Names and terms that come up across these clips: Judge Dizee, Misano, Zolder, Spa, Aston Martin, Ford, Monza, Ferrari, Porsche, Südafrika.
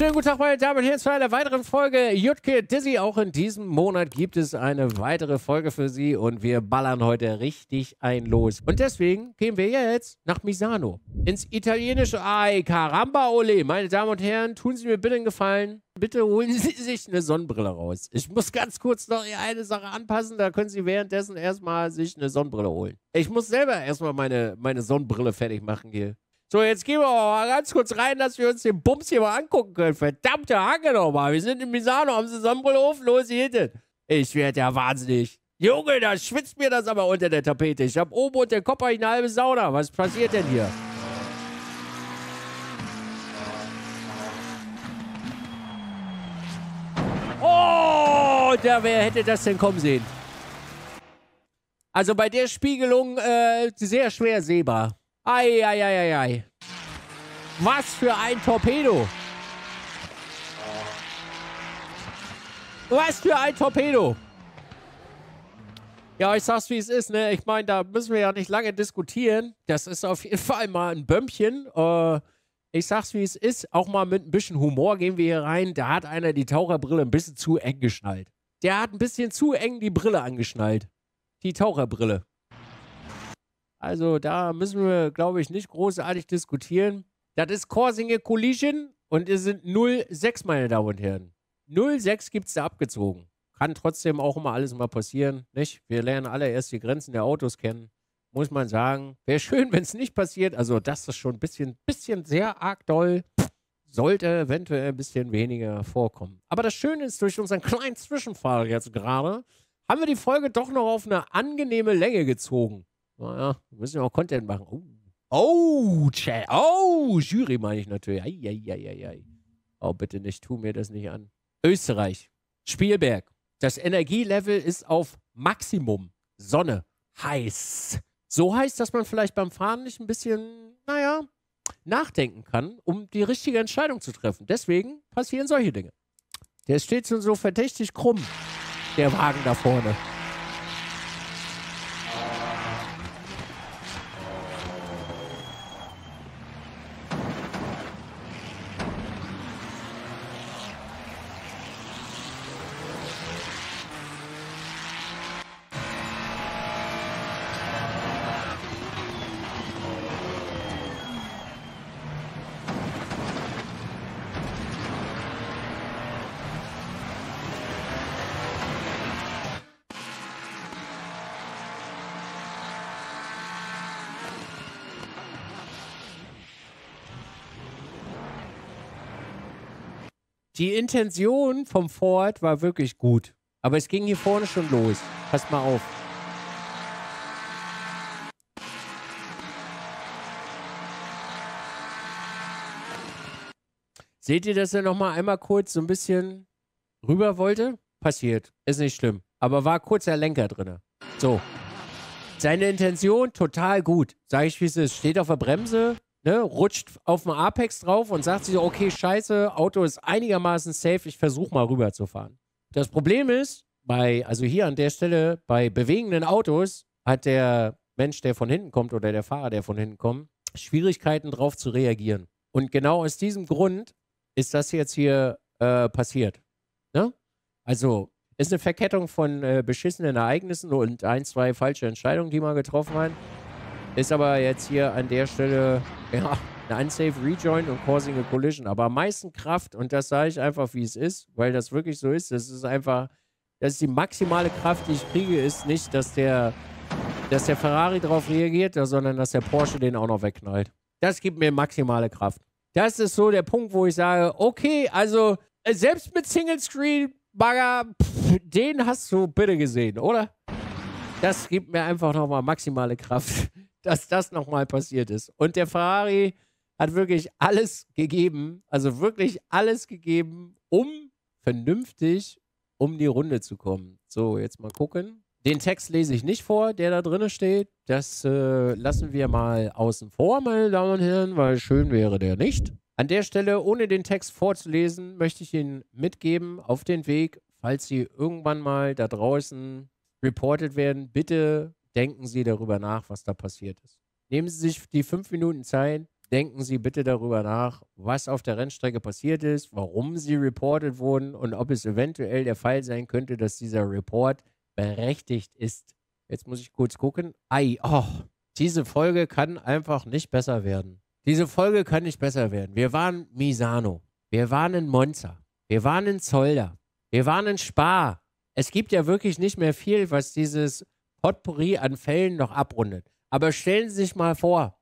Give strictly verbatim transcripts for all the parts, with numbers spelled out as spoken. Schönen guten Tag, meine Damen und Herren, zu einer weiteren Folge Judge Dizee. Auch in diesem Monat gibt es eine weitere Folge für Sie und wir ballern heute richtig ein los. Und deswegen gehen wir jetzt nach Misano, ins italienische Ay Caramba Ole. Meine Damen und Herren, tun Sie mir bitte einen Gefallen. Bitte holen Sie sich eine Sonnenbrille raus. Ich muss ganz kurz noch eine Sache anpassen, da können Sie währenddessen erstmal sich eine Sonnenbrille holen. Ich muss selber erstmal meine, meine Sonnenbrille fertig machen hier. So, jetzt gehen wir mal ganz kurz rein, dass wir uns den Bums hier mal angucken können. Verdammte Hacke nochmal. Wir sind in Misano, haben Sie Sonnenbrillehof? Los, hier hinten. Ich werde ja wahnsinnig. Junge, da schwitzt mir das aber unter der Tapete. Ich habe oben unter dem Kopf eine halbe Sauna. Was passiert denn hier? Oh, da, wer hätte das denn kommen sehen? Also bei der Spiegelung äh, sehr schwer sehbar. Ei, ei, ei, ei. Was für ein Torpedo. Was für ein Torpedo. Ja, ich sag's, wie es ist, ne? Ich meine, da müssen wir ja nicht lange diskutieren. Das ist auf jeden Fall mal ein Bömmchen. Äh, ich sag's, wie es ist. Auch mal mit ein bisschen Humor gehen wir hier rein. Da hat einer die Taucherbrille ein bisschen zu eng geschnallt. Der hat ein bisschen zu eng die Brille angeschnallt. Die Taucherbrille. Also da müssen wir, glaube ich, nicht großartig diskutieren. Das ist Causing a Collision und es sind null Komma sechs, meine Damen und Herren. null Komma sechs gibt es da abgezogen. Kann trotzdem auch immer alles mal passieren, nicht? Wir lernen alle erst die Grenzen der Autos kennen, muss man sagen. Wäre schön, wenn es nicht passiert. Also das ist schon ein bisschen, bisschen sehr arg doll. Sollte eventuell ein bisschen weniger vorkommen. Aber das Schöne ist, durch unseren kleinen Zwischenfall jetzt gerade, haben wir die Folge doch noch auf eine angenehme Länge gezogen. Naja, wir müssen ja auch Content machen. Oh, oh, oh Jury meine ich natürlich. Ei, ei, ei, ei. Oh, bitte nicht, tu mir das nicht an. Österreich, Spielberg. Das Energielevel ist auf Maximum. Sonne, heiß. So heiß, dass man vielleicht beim Fahren nicht ein bisschen, naja, nachdenken kann, um die richtige Entscheidung zu treffen. Deswegen passieren solche Dinge. Der steht schon so verdächtig krumm, der Wagen da vorne. Die Intention vom Ford war wirklich gut. Aber es ging hier vorne schon los. Passt mal auf. Seht ihr, dass er nochmal einmal kurz so ein bisschen rüber wollte? Passiert. Ist nicht schlimm. Aber war kurzer Lenker drin. So. Seine Intention total gut. Sag ich, wie es ist. Steht auf der Bremse. Ne, rutscht auf dem Apex drauf und sagt sich so, okay, scheiße, Auto ist einigermaßen safe, ich versuche mal rüber zu fahren. Das Problem ist, bei, also hier an der Stelle, bei bewegenden Autos hat der Mensch, der von hinten kommt oder der Fahrer, der von hinten kommt, Schwierigkeiten drauf zu reagieren. Und genau aus diesem Grund ist das jetzt hier äh, passiert. Ne? Also, ist eine Verkettung von äh, beschissenen Ereignissen und ein, zwei falsche Entscheidungen, die man getroffen hat. Ist aber jetzt hier an der Stelle, ja, eine Unsafe Rejoin und Causing a Collision. Aber am meisten Kraft, und das sage ich einfach, wie es ist, weil das wirklich so ist, das ist einfach, das ist die maximale Kraft, die ich kriege, ist nicht, dass der, dass der Ferrari darauf reagiert, sondern dass der Porsche den auch noch wegknallt. Das gibt mir maximale Kraft. Das ist so der Punkt, wo ich sage, okay, also selbst mit Single Screen Bagger, pff, den hast du bitte gesehen, oder? Das gibt mir einfach nochmal maximale Kraft, dass das nochmal passiert ist. Und der Ferrari hat wirklich alles gegeben, also wirklich alles gegeben, um vernünftig um die Runde zu kommen. So, jetzt mal gucken. Den Text lese ich nicht vor, der da drin steht. Das äh, lassen wir mal außen vor, meine Damen und Herren, weil schön wäre der nicht. An der Stelle, ohne den Text vorzulesen, möchte ich Ihnen mitgeben auf den Weg, falls Sie irgendwann mal da draußen reportet werden, bitte denken Sie darüber nach, was da passiert ist. Nehmen Sie sich die fünf Minuten Zeit, denken Sie bitte darüber nach, was auf der Rennstrecke passiert ist, warum Sie reportet wurden und ob es eventuell der Fall sein könnte, dass dieser Report berechtigt ist. Jetzt muss ich kurz gucken. Ei, oh, diese Folge kann einfach nicht besser werden. Diese Folge kann nicht besser werden. Wir waren Misano. Wir waren in Monza. Wir waren in Zolder. Wir waren in Spa. Es gibt ja wirklich nicht mehr viel, was dieses Potpourri an Fällen noch abrundet. Aber stellen Sie sich mal vor,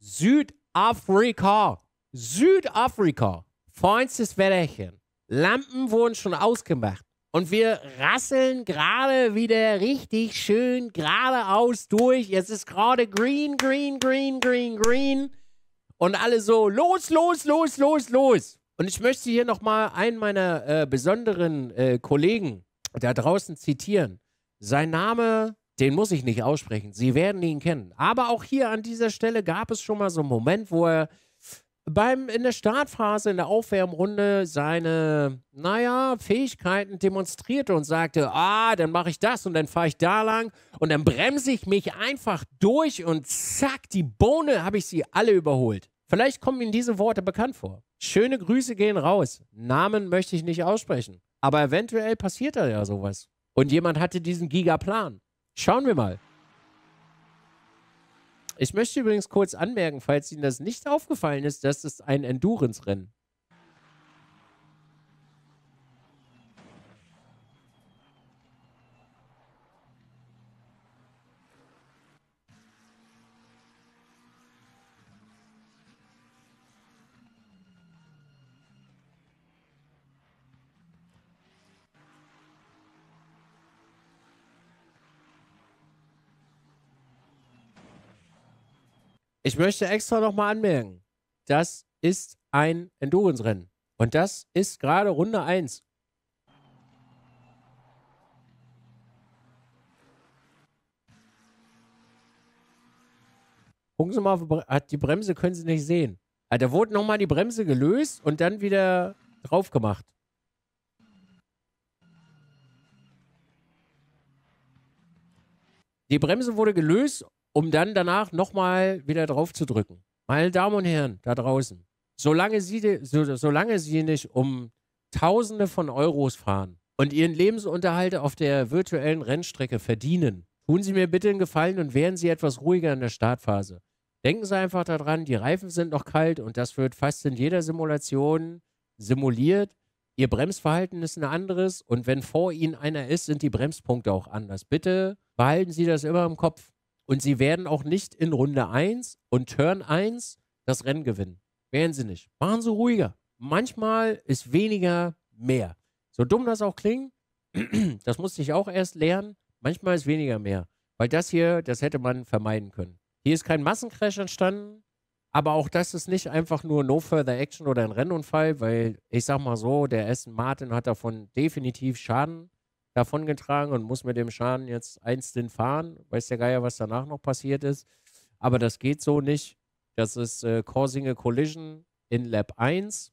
Südafrika, Südafrika, feinstes Wetterchen, Lampen wurden schon ausgemacht und wir rasseln gerade wieder richtig schön geradeaus durch. Jetzt ist gerade green, green, green, green, green und alle so los, los, los, los, los. Und ich möchte hier nochmal einen meiner äh, besonderen äh, Kollegen da draußen zitieren. Sein Name, den muss ich nicht aussprechen. Sie werden ihn kennen. Aber auch hier an dieser Stelle gab es schon mal so einen Moment, wo er beim, in der Startphase, in der Aufwärmrunde seine, naja, Fähigkeiten demonstrierte und sagte, ah, dann mache ich das und dann fahre ich da lang und dann bremse ich mich einfach durch und zack, die Bohne, habe ich sie alle überholt. Vielleicht kommen Ihnen diese Worte bekannt vor. Schöne Grüße gehen raus. Namen möchte ich nicht aussprechen. Aber eventuell passiert da ja sowas. Und jemand hatte diesen Gigaplan. Schauen wir mal. Ich möchte übrigens kurz anmerken, falls Ihnen das nicht aufgefallen ist, dass es ein Endurance-Rennen. Ich möchte extra nochmal anmerken, das ist ein Endurance-Rennen. Und das ist gerade Runde eins. Gucken Sie mal, die Bremse können Sie nicht sehen. Da wurde nochmal die Bremse gelöst und dann wieder drauf gemacht. Die Bremse wurde gelöst, um dann danach nochmal wieder drauf zu drücken. Meine Damen und Herren, da draußen, solange Sie, so, solange Sie nicht um Tausende von Euros fahren und Ihren Lebensunterhalt auf der virtuellen Rennstrecke verdienen, tun Sie mir bitte einen Gefallen und wären Sie etwas ruhiger in der Startphase. Denken Sie einfach daran, die Reifen sind noch kalt und das wird fast in jeder Simulation simuliert. Ihr Bremsverhalten ist ein anderes und wenn vor Ihnen einer ist, sind die Bremspunkte auch anders. Bitte behalten Sie das immer im Kopf. Und Sie werden auch nicht in Runde eins und Turn eins das Rennen gewinnen. Werden Sie nicht. Machen Sie ruhiger. Manchmal ist weniger mehr. So dumm das auch klingt, das musste ich auch erst lernen. Manchmal ist weniger mehr. Weil das hier, das hätte man vermeiden können. Hier ist kein Massencrash entstanden, aber auch das ist nicht einfach nur No Further Action oder ein Rennunfall, weil ich sag mal so, der Aston Martin hat davon definitiv Schaden davongetragen und muss mit dem Schaden jetzt einzeln fahren. Weiß der Geier, was danach noch passiert ist. Aber das geht so nicht. Das ist äh, Causing a Collision in Lap eins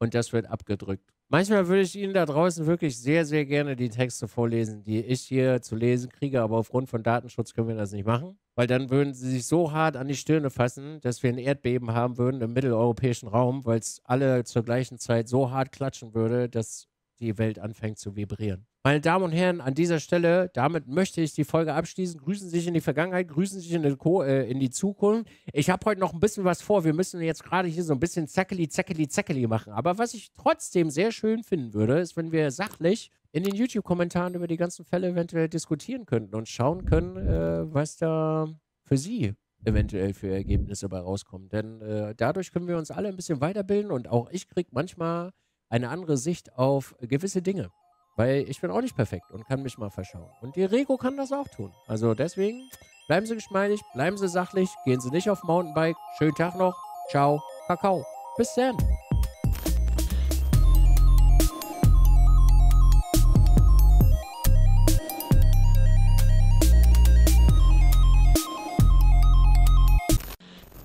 und das wird abgedrückt. Manchmal würde ich Ihnen da draußen wirklich sehr, sehr gerne die Texte vorlesen, die ich hier zu lesen kriege, aber aufgrund von Datenschutz können wir das nicht machen, weil dann würden Sie sich so hart an die Stirne fassen, dass wir ein Erdbeben haben würden im mitteleuropäischen Raum, weil es alle zur gleichen Zeit so hart klatschen würde, dass die Welt anfängt zu vibrieren. Meine Damen und Herren, an dieser Stelle, damit möchte ich die Folge abschließen. Grüßen Sie sich in die Vergangenheit, grüßen Sie sich in die, Co äh, in die Zukunft. Ich habe heute noch ein bisschen was vor. Wir müssen jetzt gerade hier so ein bisschen zackeli, zackeli, zackeli machen. Aber was ich trotzdem sehr schön finden würde, ist, wenn wir sachlich in den YouTube-Kommentaren über die ganzen Fälle eventuell diskutieren könnten und schauen können, äh, was da für Sie eventuell für Ergebnisse dabei rauskommen. Denn äh, dadurch können wir uns alle ein bisschen weiterbilden und auch ich kriege manchmal eine andere Sicht auf gewisse Dinge. Weil ich bin auch nicht perfekt und kann mich mal verschauen. Und die Rego kann das auch tun. Also deswegen, bleiben Sie geschmeidig, bleiben Sie sachlich, gehen Sie nicht auf Mountainbike. Schönen Tag noch. Ciao, Kakao. Bis dann.